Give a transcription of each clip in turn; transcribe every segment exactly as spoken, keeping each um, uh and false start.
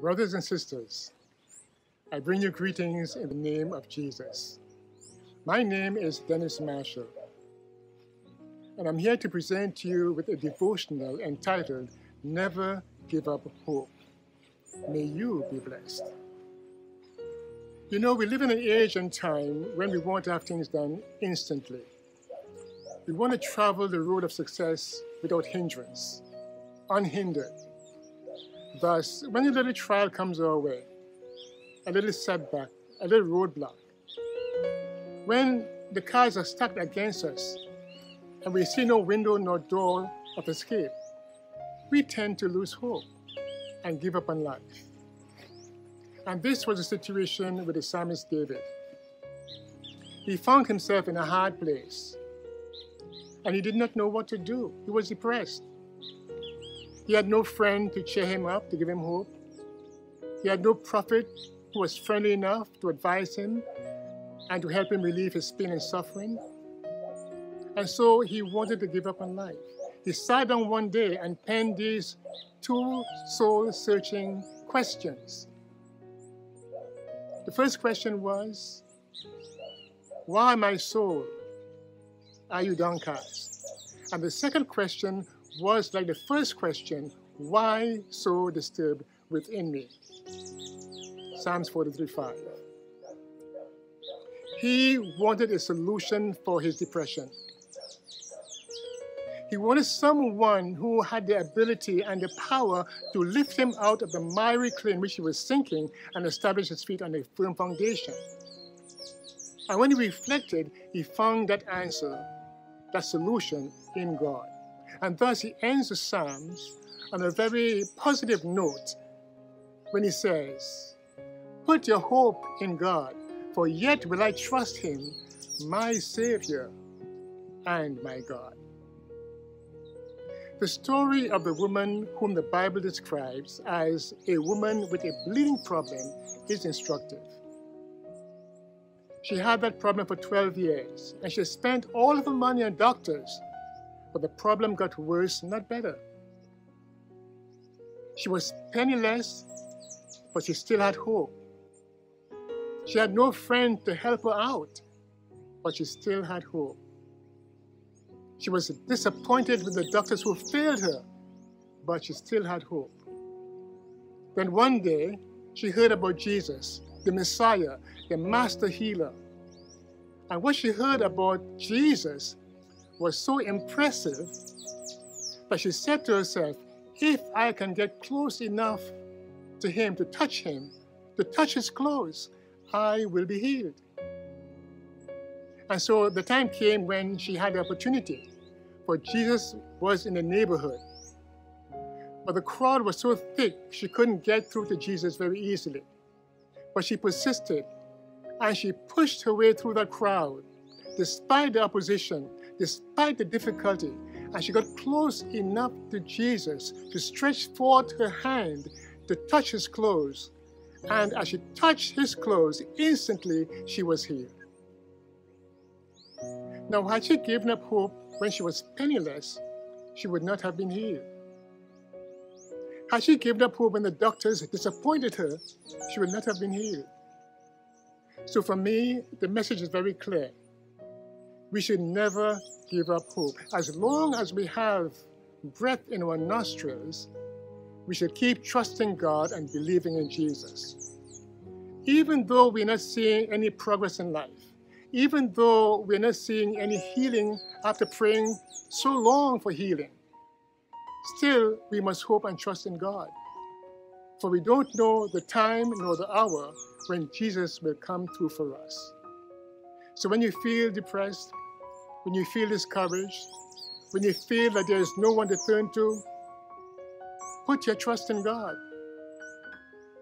Brothers and sisters, I bring you greetings in the name of Jesus. My name is Dennis Marshall, and I'm here to present you with a devotional entitled, Never Give Up Hope. May you be blessed. You know, we live in an age and time when we want to have things done instantly. We want to travel the road of success without hindrance, unhindered. Thus, when a little trial comes our way, a little setback, a little roadblock, when the cards are stacked against us and we see no window nor door of escape, we tend to lose hope and give up on life. And this was the situation with the psalmist David. He found himself in a hard place, and he did not know what to do. He was depressed. He had no friend to cheer him up, to give him hope. He had no prophet who was friendly enough to advise him and to help him relieve his pain and suffering. And so he wanted to give up on life. He sat down one day and penned these two soul-searching questions. The first question was, "Why, my soul, are you downcast?" And the second question was like the first question, "Why so disturbed within me?" Psalms forty-three five. He wanted a solution for his depression. He wanted someone who had the ability and the power to lift him out of the miry clay in which he was sinking and establish his feet on a firm foundation. And when he reflected, he found that answer, that solution in God. And thus he ends the Psalms on a very positive note when he says, "Put your hope in God, for yet will I trust him, my Savior and my God." The story of the woman whom the Bible describes as a woman with a bleeding problem is instructive. She had that problem for twelve years, and she spent all of her money on doctors, but the problem got worse, not better. She was penniless, but she still had hope. She had no friend to help her out, but she still had hope. She was disappointed with the doctors who failed her, but she still had hope. Then one day, she heard about Jesus, the Messiah, the Master Healer. And what she heard about Jesus was so impressive that she said to herself, "If I can get close enough to him, to touch him, to touch his clothes, I will be healed." And so the time came when she had the opportunity, for Jesus was in the neighborhood. But the crowd was so thick, she couldn't get through to Jesus very easily. But she persisted, and she pushed her way through that crowd, despite the opposition, despite the difficulty, and she got close enough to Jesus to stretch forth her hand to touch his clothes. And as she touched his clothes, instantly she was healed. Now, had she given up hope when she was penniless, she would not have been healed. Had she given up hope when the doctors disappointed her, she would not have been healed. So for me, the message is very clear. We should never give up hope. As long as we have breath in our nostrils, we should keep trusting God and believing in Jesus. Even though we're not seeing any progress in life, even though we're not seeing any healing after praying so long for healing, still we must hope and trust in God. For we don't know the time nor the hour when Jesus will come through for us. So when you feel depressed, when you feel discouraged, when you feel that there is no one to turn to, put your trust in God.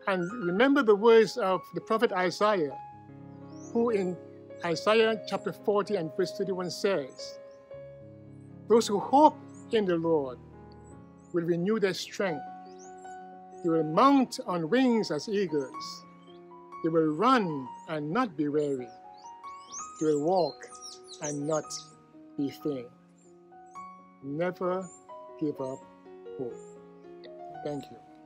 And remember the words of the prophet Isaiah, who in Isaiah chapter forty and verse thirty-one says, "Those who hope in the Lord will renew their strength. They will mount on wings as eagles. They will run and not be weary. They will walk and not be faint." Never give up hope. Thank you.